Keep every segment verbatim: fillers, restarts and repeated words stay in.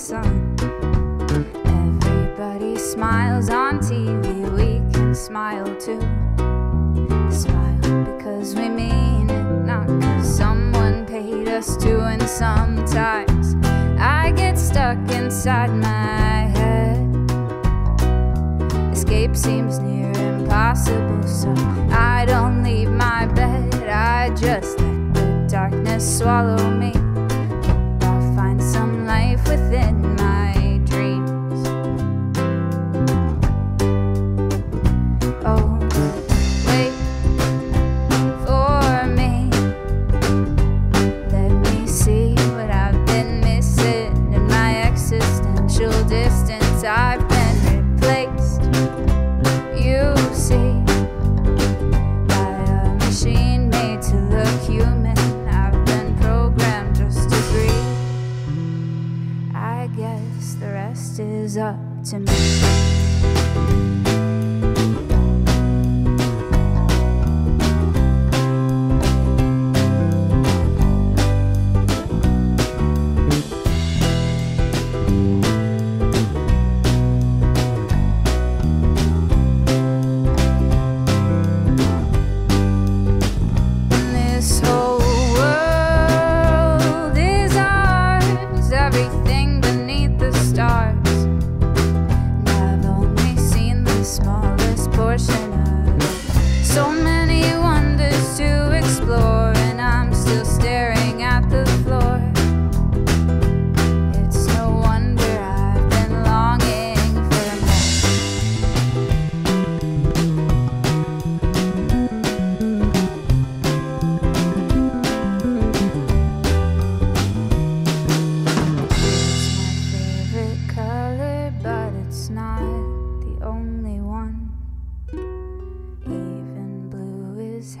sun. Everybody smiles on T V, we can smile too. Smile because we mean it, not because someone paid us to. And sometimes I get stuck inside my head. Escape seems near impossible, so I don't leave my bed. I just let the darkness swallow me. I'll find some life within my dreams. Oh, wait for me. Let me see what I've been missing in my existential distance. I've been replaced, you see, by a machine made to look human. I've been programmed just to breathe. I guess the rest is up to me.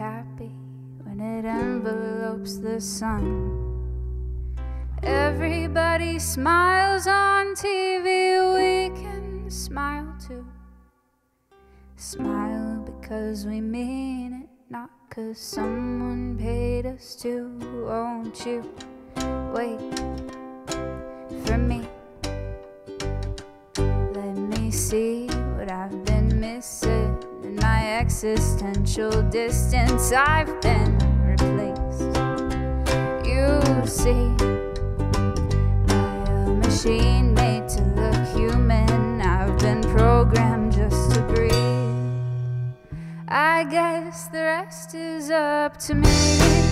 Happy when it envelopes the sun. Everybody smiles on T V, we can smile too. Smile because we mean it, not because someone paid us to. Won't you wait for me? Let me see what I've been missing. In my existential distance, I've been replaced, you see, by a machine made to look human. I've been programmed just to breathe. I guess the rest is up to me.